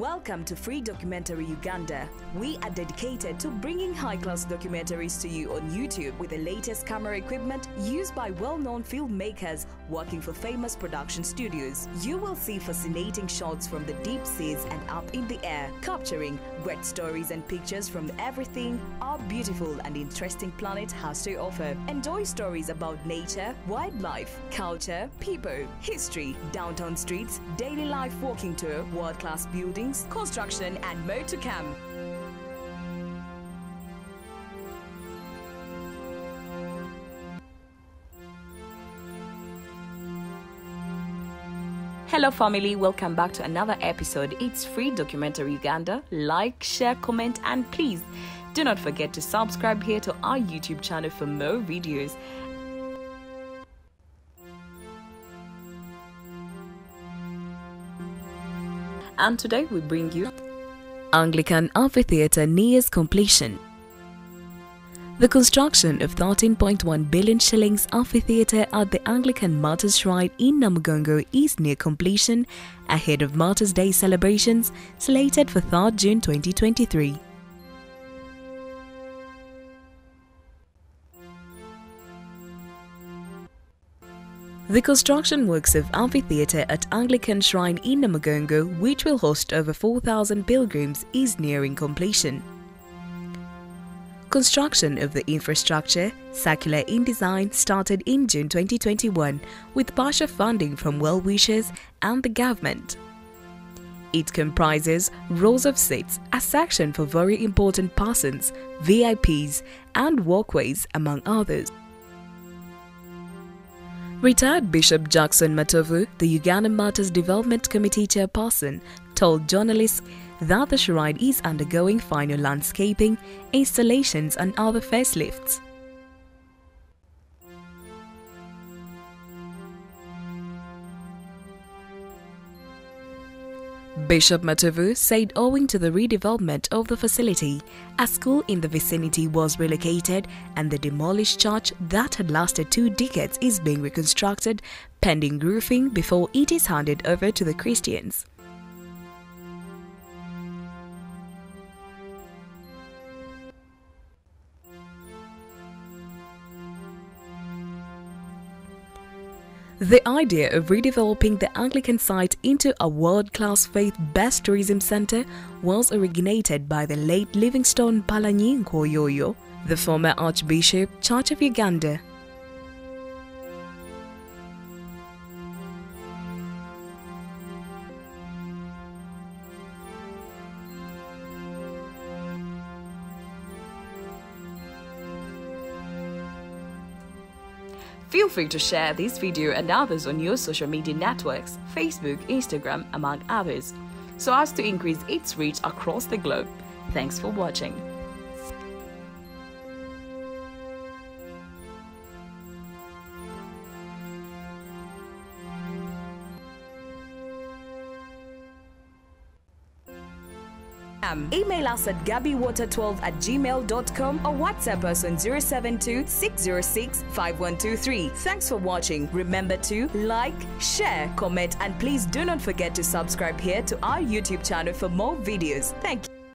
Welcome to Free Documentary Uganda. We are dedicated to bringing high-class documentaries to you on YouTube with the latest camera equipment used by well-known filmmakers working for famous production studios. You will see fascinating shots from the deep seas and up in the air, capturing great stories and pictures from everything our beautiful and interesting planet has to offer. Enjoy stories about nature, wildlife, culture, people, history, downtown streets, daily life walking tour, world-class buildings, construction and more to come. Hello family, welcome back to another episode. It's Free Documentary Uganda. Like, share, comment and please do not forget to subscribe here to our YouTube channel for more videos. And today we bring you Anglican Amphitheater nears completion. The construction of 13.1 billion shillings amphitheater at the Anglican Martyrs Shrine in Namugongo is near completion ahead of Martyrs Day celebrations slated for 3rd June 2023. The construction works of Amphitheater at Anglican Shrine in Namugongo, which will host over 4,000 pilgrims, is nearing completion. Construction of the infrastructure, circular in design, started in June 2021 with partial funding from well-wishers and the government. It comprises rows of seats, a section for very important persons, VIPs, and walkways, among others. Retired Bishop Jackson Matovu, the Uganda Martyrs Development Committee chairperson, told journalists that the shrine is undergoing final landscaping, installations and other facelifts. Bishop Matovu said owing to the redevelopment of the facility, a school in the vicinity was relocated and the demolished church that had lasted 2 decades is being reconstructed pending roofing before it is handed over to the Christians. The idea of redeveloping the Anglican site into a world-class faith-based tourism center was originated by the late Livingstone Mpalanyi Nkoyoyo, the former Archbishop, Church of Uganda. Feel free to share this video and others on your social media networks, Facebook, Instagram, among others, so as to increase its reach across the globe. Thanks for watching. Email us at gabiwater12@gmail.com or WhatsApp us on 072-606-5123. Thanks for watching. Remember to like, share, comment, and please do not forget to subscribe here to our YouTube channel for more videos. Thank you.